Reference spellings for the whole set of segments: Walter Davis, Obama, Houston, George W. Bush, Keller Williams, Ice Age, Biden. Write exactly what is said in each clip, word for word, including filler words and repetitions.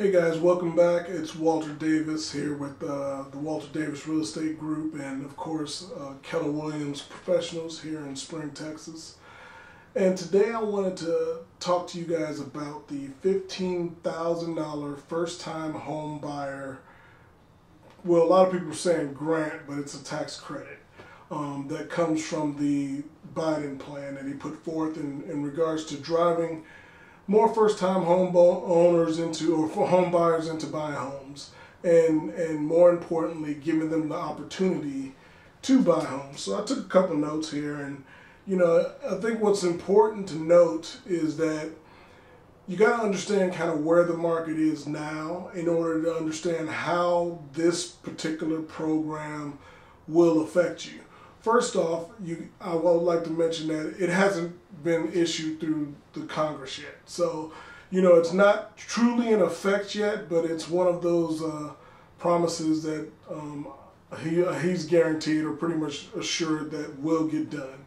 Hey guys, welcome back. It's Walter Davis here with uh, the Walter Davis Real Estate Group and of course uh, Keller Williams Professionals here in Spring, Texas. And today I wanted to talk to you guys about the fifteen thousand dollar first-time home buyer. Well, a lot of people are saying grant, but it's a tax credit um, that comes from the Biden plan that he put forth in, in regards to driving more first-time home owners into, or for home buyers into buy homes, and and more importantly, giving them the opportunity to buy homes. So I took a couple notes here, and you know, I think what's important to note is that you got to understand kind of where the market is now in order to understand how this particular program will affect you. First off, you, I would like to mention that it hasn't been issued through the Congress yet. So, you know, it's not truly in effect yet, but it's one of those uh, promises that um, he, he's guaranteed or pretty much assured that will get done.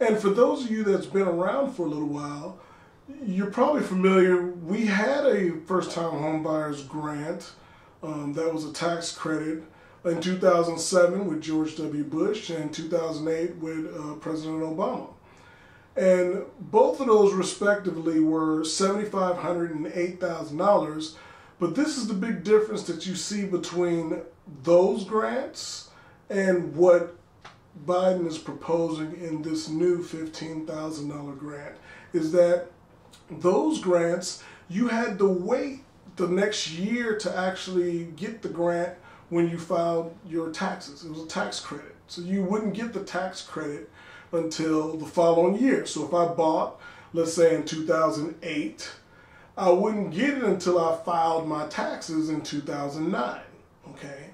And for those of you that's been around for a little while, you're probably familiar. We had a first-time home buyers grant um, that was a tax credit in two thousand seven with George W. Bush and two thousand eight with uh, President Obama. And both of those respectively were seven thousand five hundred dollars and eight thousand dollars. But this is the big difference that you see between those grants and what Biden is proposing in this new fifteen thousand dollar grant, is that those grants, you had to wait the next year to actually get the grant when you filed your taxes. It was a tax credit. So you wouldn't get the tax credit until the following year. So if I bought, let's say in two thousand eight, I wouldn't get it until I filed my taxes in two thousand nine, okay?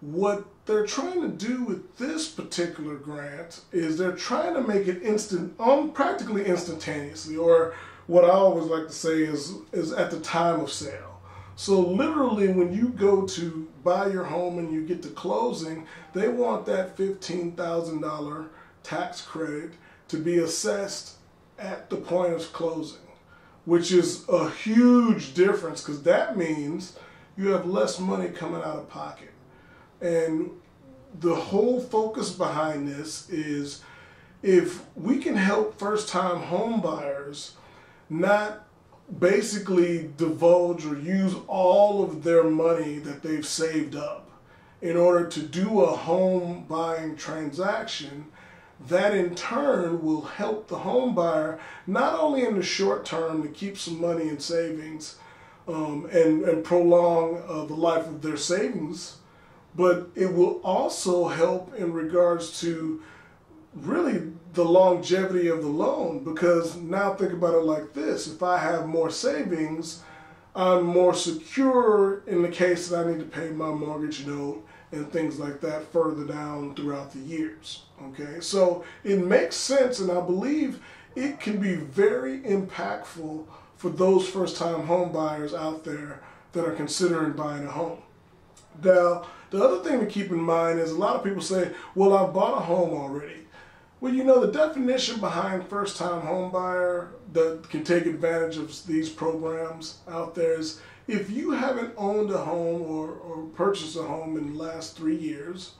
What they're trying to do with this particular grant is they're trying to make it instant, um, practically instantaneously, or what I always like to say is, is at the time of sale. So literally when you go to buy your home and you get to closing, they want that fifteen thousand dollar tax credit to be assessed at the point of closing, which is a huge difference because that means you have less money coming out of pocket. And the whole focus behind this is if we can help first-time home buyers not basically divulge or use all of their money that they've saved up in order to do a home buying transaction, that in turn will help the home buyer not only in the short term to keep some money in savings um, and, and prolong uh, the life of their savings, but it will also help in regards to really the longevity of the loan, because now think about it like this. If I have more savings, I'm more secure in the case that I need to pay my mortgage note and things like that further down throughout the years, okay? So it makes sense, and I believe it can be very impactful for those first-time home buyers out there that are considering buying a home. Now, the other thing to keep in mind is a lot of people say, well, I've bought a home already. Well, you know, the definition behind first-time home buyer that can take advantage of these programs out there is if you haven't owned a home or, or purchased a home in the last three years,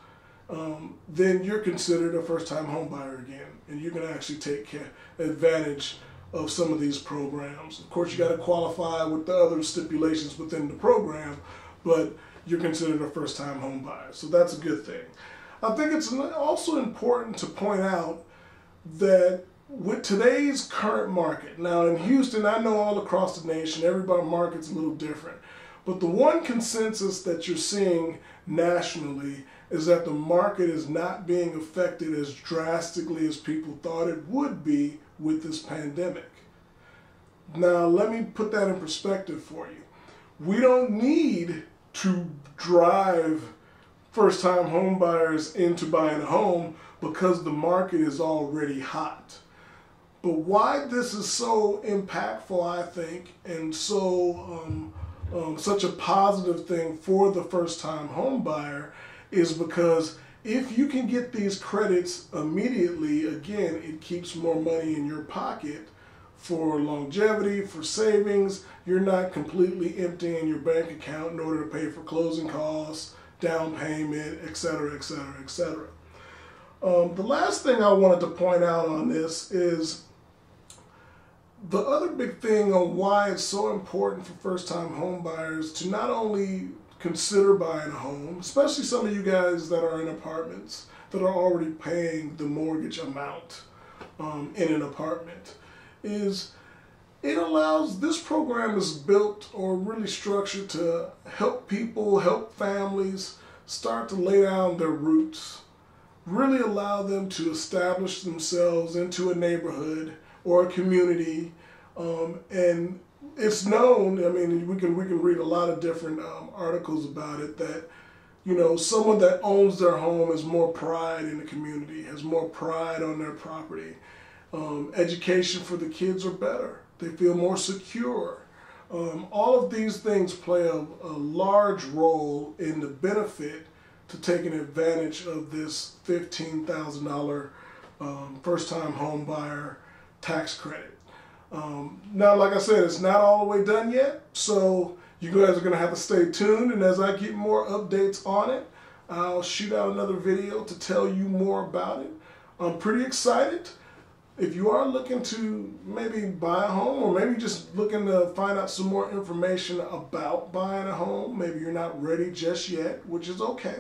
um, then you're considered a first-time home buyer again, and you can actually take care, advantage of some of these programs. Of course, you got to qualify with the other stipulations within the program, but you're considered a first-time home buyer. So that's a good thing. I think it's also important to point out that with today's current market, now in Houston, I know all across the nation, everybody's market's a little different, but the one consensus that you're seeing nationally is that the market is not being affected as drastically as people thought it would be with this pandemic. Now, let me put that in perspective for you. We don't need to drive first-time home buyers into buying a home because the market is already hot. But why this is so impactful, I think, and so um, um, such a positive thing for the first-time home buyer is because if you can get these credits immediately, again, it keeps more money in your pocket for longevity, for savings. You're not completely emptying your bank account in order to pay for closing costs, down payment, et cetera, et cetera, et cetera. Um, the last thing I wanted to point out on this is the other big thing on why it's so important for first-time home buyers to not only consider buying a home, especially some of you guys that are in apartments that are already paying the mortgage amount um, in an apartment, is it allows, this program is built or really structured to help people, help families start to lay down their roots, really allow them to establish themselves into a neighborhood or a community. Um, and it's known, I mean, we can, we can read a lot of different um, articles about it, that, you know, someone that owns their home has more pride in the community, has more pride on their property. Um, education for the kids are better. They feel more secure. Um, all of these things play a, a large role in the benefit to taking advantage of this fifteen thousand dollar um, first-time home buyer tax credit. Um, now, like I said, it's not all the way done yet, so you guys are going to have to stay tuned, and as I get more updates on it, I'll shoot out another video to tell you more about it. I'm pretty excited. If you are looking to maybe buy a home, or maybe just looking to find out some more information about buying a home, maybe you're not ready just yet, which is okay,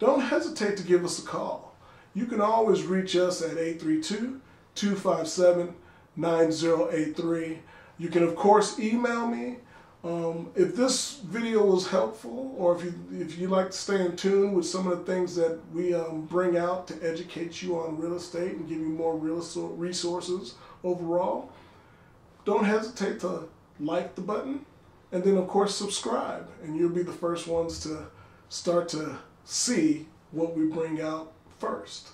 don't hesitate to give us a call. You can always reach us at eight three two, two five seven, nine zero eight three. You can, of course, email me. Um, if this video was helpful, or if you, if you like to stay in tune with some of the things that we um, bring out to educate you on real estate and give you more real resources overall, don't hesitate to like the button, and then of course subscribe, and you'll be the first ones to start to see what we bring out first.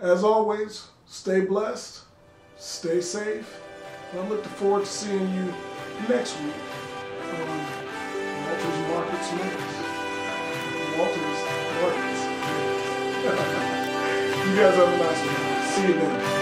As always, stay blessed, stay safe, and I look forward to seeing you next week on Walter's Markets Next. Walter's Markets. You guys have a nice one. See you then.